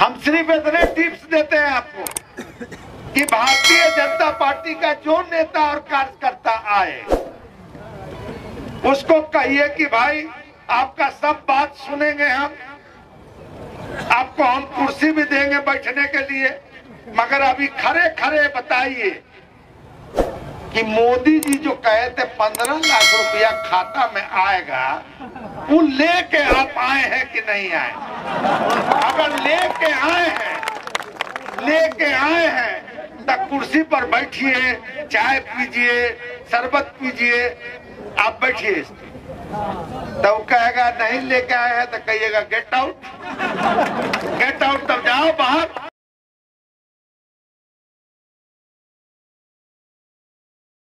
हम सिर्फ इतने टिप्स देते हैं आपको कि भारतीय जनता पार्टी का जो नेता और कार्यकर्ता आए उसको कहिए कि भाई आपका सब बात सुनेंगे हम, आपको हम कुर्सी भी देंगे बैठने के लिए, मगर अभी खरे खरे बताइए कि मोदी जी जो कहे थे 15 लाख रुपया खाता में आएगा वो लेके आप आए हैं कि नहीं आए। अगर लेके आए हैं तो कुर्सी पर बैठिए, चाय पीजिए, शरबत पीजिए, आप बैठिए। तो कहेगा नहीं लेके आए हैं तो कहिएगा गेट आउट, गेट आउट, तब जाओ बाहर।